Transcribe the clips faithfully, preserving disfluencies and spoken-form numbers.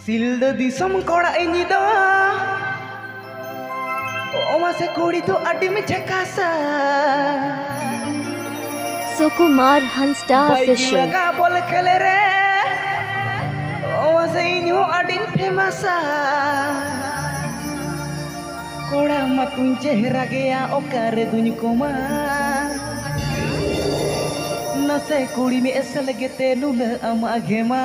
Silda di som kora ini da Oma se kuri to adimi chakasa Sukumar Hansda official Baikila bol khale re Oma se ini ho adin famousa Kora matun chehra gaya okar dun koma Nase kuri me asal gete nula ama gema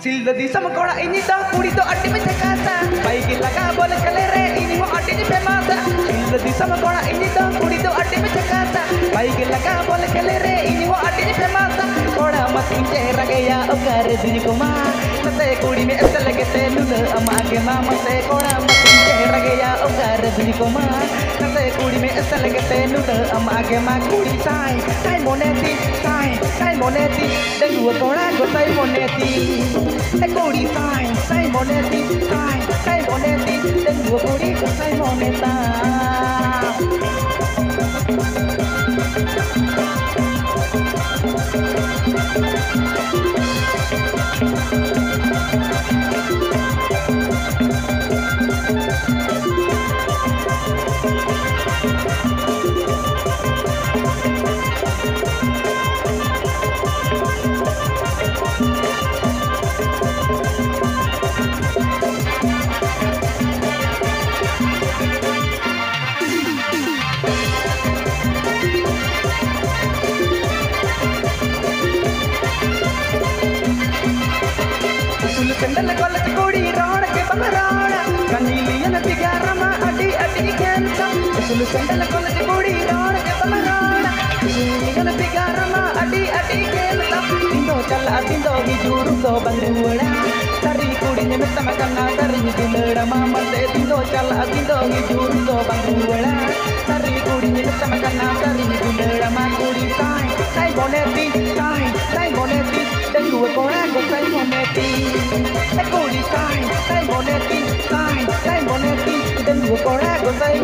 Silda di sama kora ini da puri to atti me chakasa Baigi laga bol kale re ini mo atti ni famasa Silda di sama kora ini da puri to atti me chakasa Baigi laga bol kale re ini mo atti ni famasa Kora matin chehra gaya okar dun koma Mase kuri me asal gete nula ama gema Mase kora matin chehra gaya okar dun koma Mase kuri me asal gete nula ama gema Kuri sai sai moneti sai sai moneti Deng hue kora go sai moneti Sai body sai sai moneti sai sai moneti den dua body sai moneta Pendal kola kodi road ke banarana kaniliyan tigarama adi adi kentam sulu pendal kola kodi road ke banarana kaniliyan tigarama adi adi kentam indo challa indo bijuru so bandhuwala tari kodi nemittama kanna tari dilada mama de indo challa indo bijuru so bandhuwala tari kodi nemittama kanna tari dilada mama kodi sai sai boneti sai sai boneti Tengo el corazón tan bonito, tengo el time tan bonito, time tan bonito, tengo el corazón tan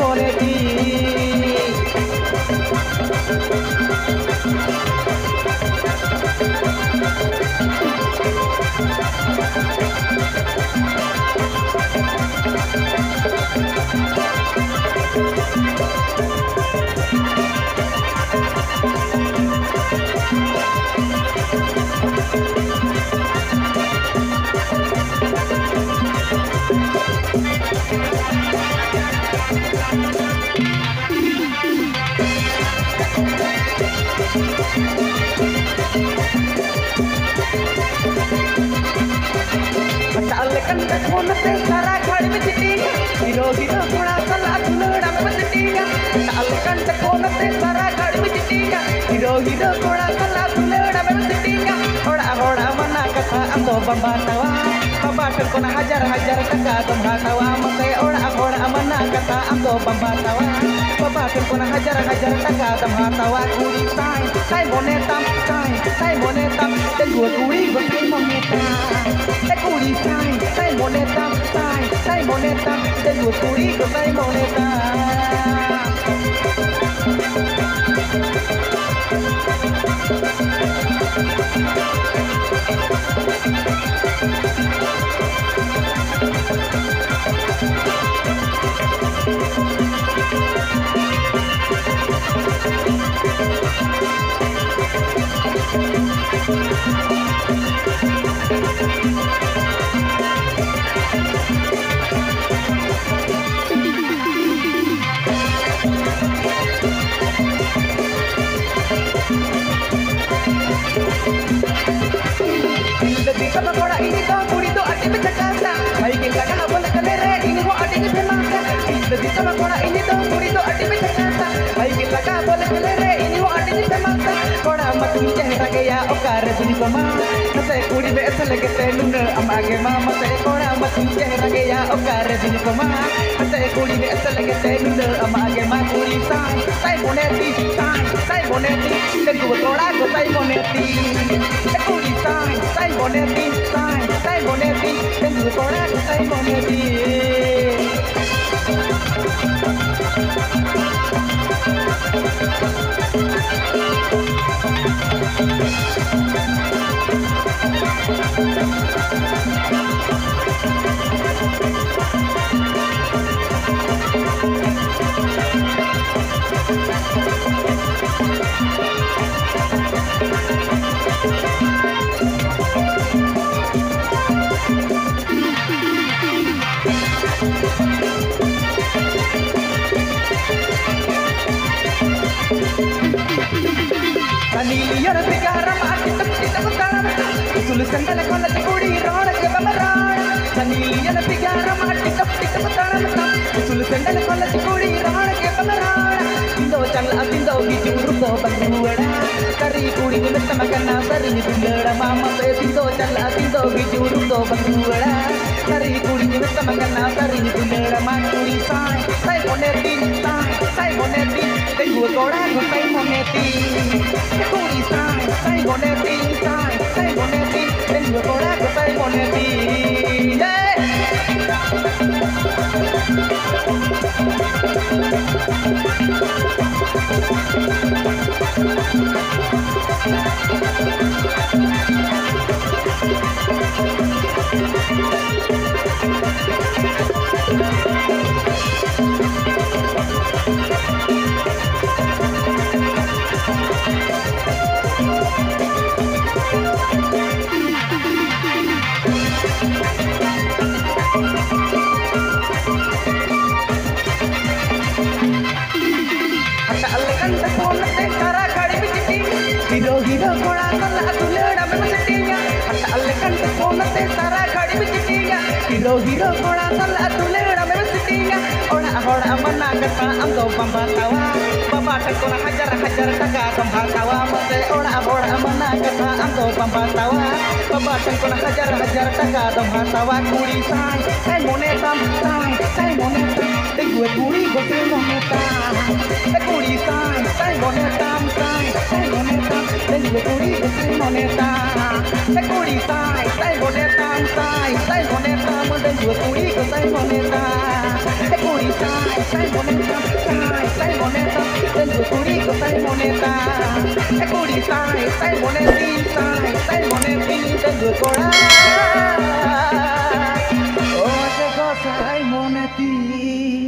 Sai boneti, the good Torago, say boneti, the good time, say boneti, time, say boneti, the good Torago, say You're a big arm, I get up in the time. So listen to the color of the booty, roll at the barrage. And you're a big arm, I get up in the time. So listen to the color of the booty, roll at the barrage. In the channel, I think they'll be too rough and do it. Carry food in the stomach and I'm sorry, you know, Mama says in the channel, I think they'll be too rough and do it. Carry food in the stomach and I'm sorry, you know, Mama says, I want everything, I want everything. They go to Torago, say boneti. Say boneti, time, say boneti, then you go back to say boneti. Hero, hero, hora, sala, tulera, me vestiría. Hora, hora, maná, cata, ando, pambatawa. Pambata, con la hajar, hajar, taca, pambatawa. Mate, hora, hora, maná, cata, ando, pambatawa. Pambata, con la hajar, hajar, taca, pambatawa. Curisan, el moneta, el moneta. Te cué curigo, el moneta. Te curisan, el moneta, el moneta. Te cué curigo, el moneta. Te curisan, el moneta, el moneta. Say boneta, say boneta, say boneta, say boneta, then you curito, say boneta, say boneta, say boneti, say boneti, then you cora. Oh, say cosa, say boneti.